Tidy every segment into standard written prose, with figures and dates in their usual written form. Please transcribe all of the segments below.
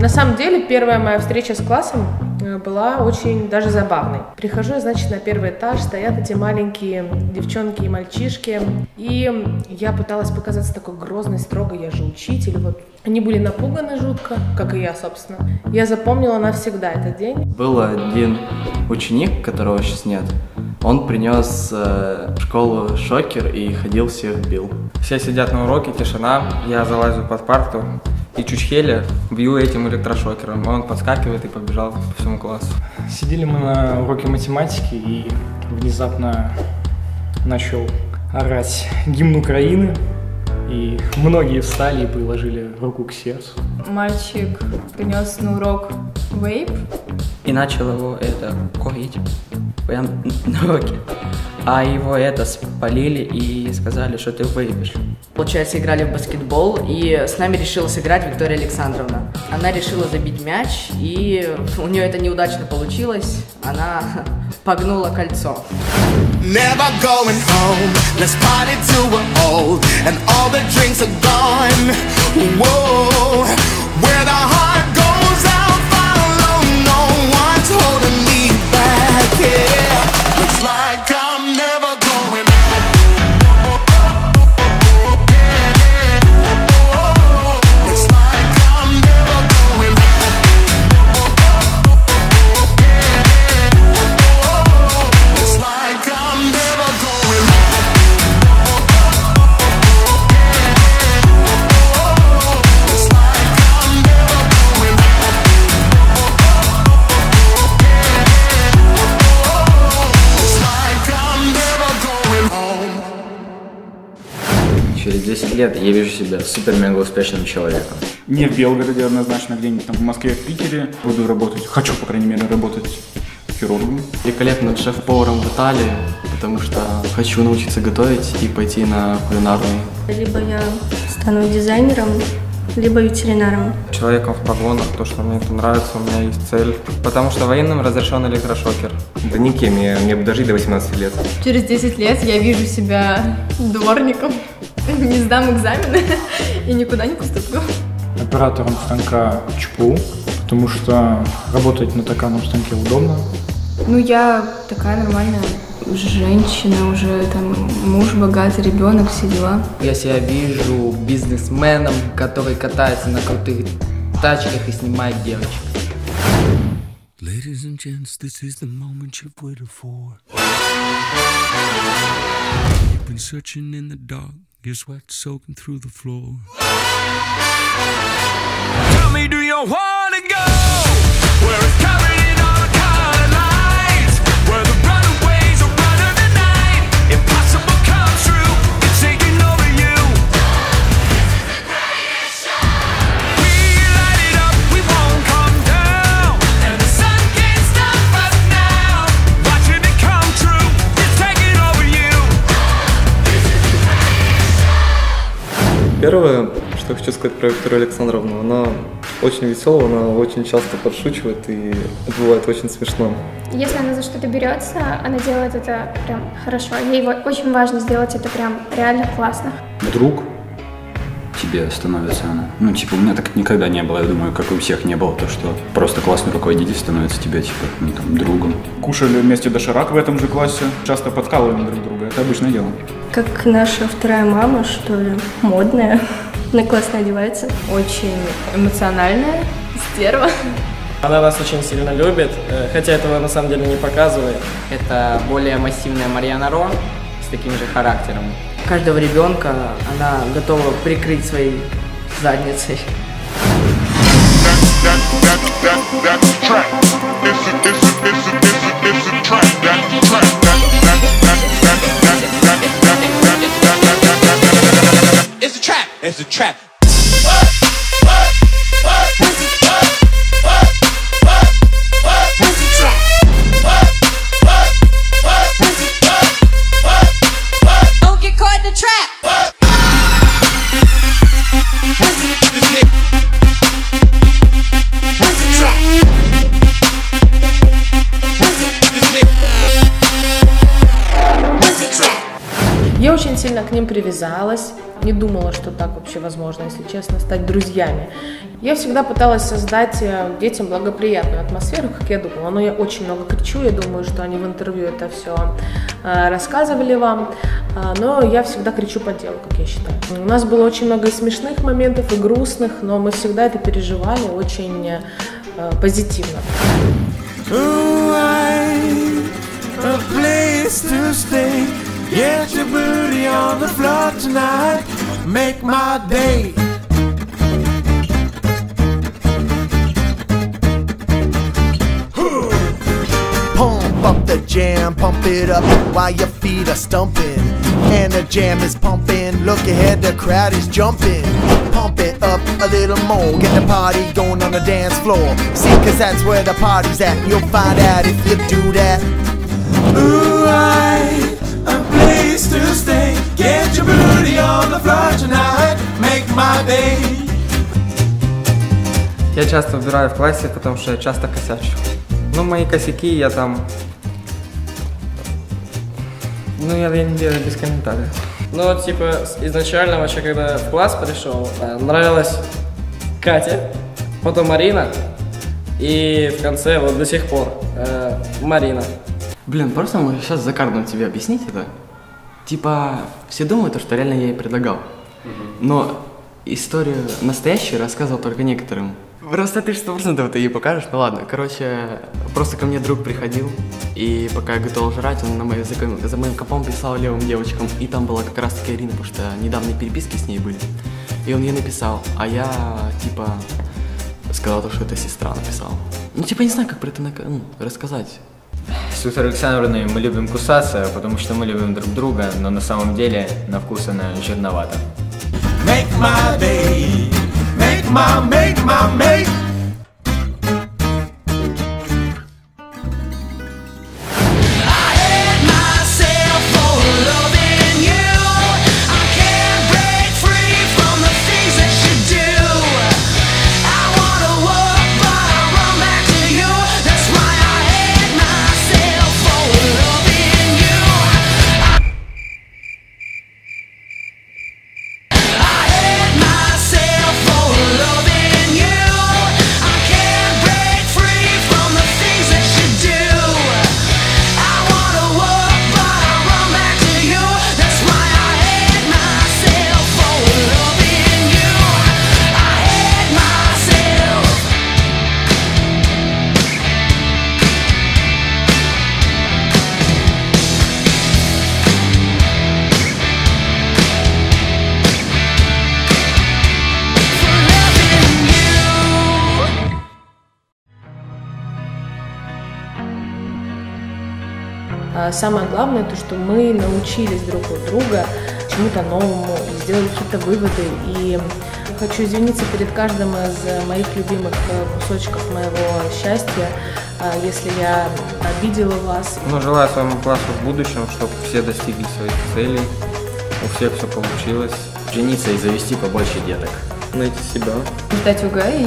На самом деле, первая моя встреча с классом была очень даже забавной. Прихожу, значит, на первый этаж, стоят эти маленькие девчонки и мальчишки. И я пыталась показаться такой грозной, строгой, я же учитель. Вот. Они были напуганы жутко, как и я, собственно. Я запомнила навсегда этот день. Был один ученик, которого сейчас нет. Он принес в школу шокер и ходил, всех бил. Все сидят на уроке, тишина, я залазю под парту. И чучхеля бью этим электрошокером. Он подскакивает и побежал по всему классу. Сидели мы на уроке математики, и внезапно начал орать гимн Украины. И многие встали и приложили руку к сердцу. Мальчик принес на урок вейп. И начал его курить. Прям на уроке. А его спалили и сказали, что ты выиграешь. Получается, играли в баскетбол, и с нами решила сыграть Виктория Александровна. Она решила забить мяч, и у нее это неудачно получилось. Она погнула кольцо. Через 10 лет я вижу себя супер-мега успешным человеком. Не в Белгороде однозначно, где-нибудь там в Москве, в Питере. Буду работать, хочу, по крайней мере, работать хирургом. Великолепным шеф-поваром в Италии, потому что хочу научиться готовить и пойти на кулинарную. Либо я стану дизайнером, либо ветеринаром. Человеком в погонах, то, что мне это нравится, у меня есть цель. Потому что военным разрешен электрошокер. Да никем, мне бы дожить до 18 лет. Через 10 лет я вижу себя дворником. Не сдам экзамены и никуда не поступлю. Оператором станка ЧПУ, потому что работать на токарном станке удобно. Ну, я такая нормальная женщина, уже там муж, богатый, ребенок, все дела. Я себя вижу бизнесменом, который катается на крутых тачках и снимает девочек. Ladies and gents, this is the moment you've waited for. You've been searching in the dark, your sweat soaking through the floor. Tell me, do you wanna go where it's covered in all color lights, where the runaways are running the night, impossible comes true, it's taking over you. This is the greatest show. We light it up, we won't come down, and the sun can't stop us now. Watching it come true, it's taking over you. This is the greatest show. Первое, что хочу сказать про Викторию Александровну, она очень веселая, она очень часто подшучивает, и это бывает очень смешно. Если она за что-то берется, она делает это прям хорошо. Ей очень важно сделать это прям реально классно. Друг тебе становится она. Ну, типа, у меня так никогда не было, я думаю, как и у всех не было, то, что просто классный руководитель становится тебе, типа, ну, там, другом. Кушали вместе доширак в этом же классе, часто подкалываем друг друга, это обычное дело. Как наша вторая мама, что ли, модная. Она классно одевается. Очень эмоциональная, стерва. Она вас очень сильно любит, хотя этого на самом деле не показывает. Это более массивная Марианна Ро. таким же характером. Каждого ребенка она готова прикрыть своей задницей. It's a trap. Я очень сильно к ним привязалась, не думала, что так вообще возможно, если честно, стать друзьями. Я всегда пыталась создать детям благоприятную атмосферу, как я думала, но я очень много кричу, я думаю, что они в интервью это все рассказывали вам, но я всегда кричу по делу, как я считаю. У нас было очень много и смешных моментов, и грустных, но мы всегда это переживали очень позитивно. Get your booty on the floor tonight, make my day. Pump up the jam, pump it up while your feet are stumping. And the jam is pumping, look ahead, the crowd is jumping. Pump it up a little more, get the party going on the dance floor. See, cause that's where the party's at, you'll find out if you do that. Ooh, to stay, get your booty on the floor tonight, make my day. Я часто выбираю в классе, потому что я часто косячу. Ну, мои косяки, я там... Ну, я не делаю без комментариев. Ну, типа, изначально вообще, когда в класс пришел, нравилась Катя, потом Марина, и в конце, вот до сих пор, Марина. Блин, просто мы сейчас за кадром тебе объяснить это? Типа, все думают, что реально я ей предлагал, но историю настоящую рассказывал только некоторым. Просто ты 100% ты ей покажешь, ну ладно. Короче, просто ко мне друг приходил, и пока я готовил жрать, он на моем языке, за моим компом писал левым девочкам, и там была как раз таки Ирина, потому что недавние переписки с ней были, и он ей написал, а я, типа, сказал то, что это сестра написала. Ну, типа, не знаю, как про это рассказать. С Викторией Александровной мы любим кусаться, потому что мы любим друг друга, но на самом деле на вкус она жирновата. Самое главное, то, что мы научились друг от друга чему-то новому, сделали какие-то выводы. И хочу извиниться перед каждым из моих любимых кусочков моего счастья, если я обидела вас. Но желаю своему классу в будущем, чтобы все достигли своих целей, у всех все получилось. Жениться и завести побольше деток. Найти себя. Ждать уга и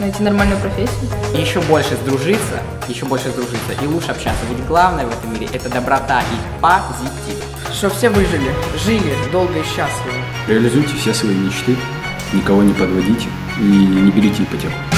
найти нормальную профессию. И еще больше сдружиться и лучше общаться. Ведь главное в этом мире – это доброта и позитив. Чтоб все выжили, жили долго и счастливо. Реализуйте все свои мечты, никого не подводите и не берите ипотеку.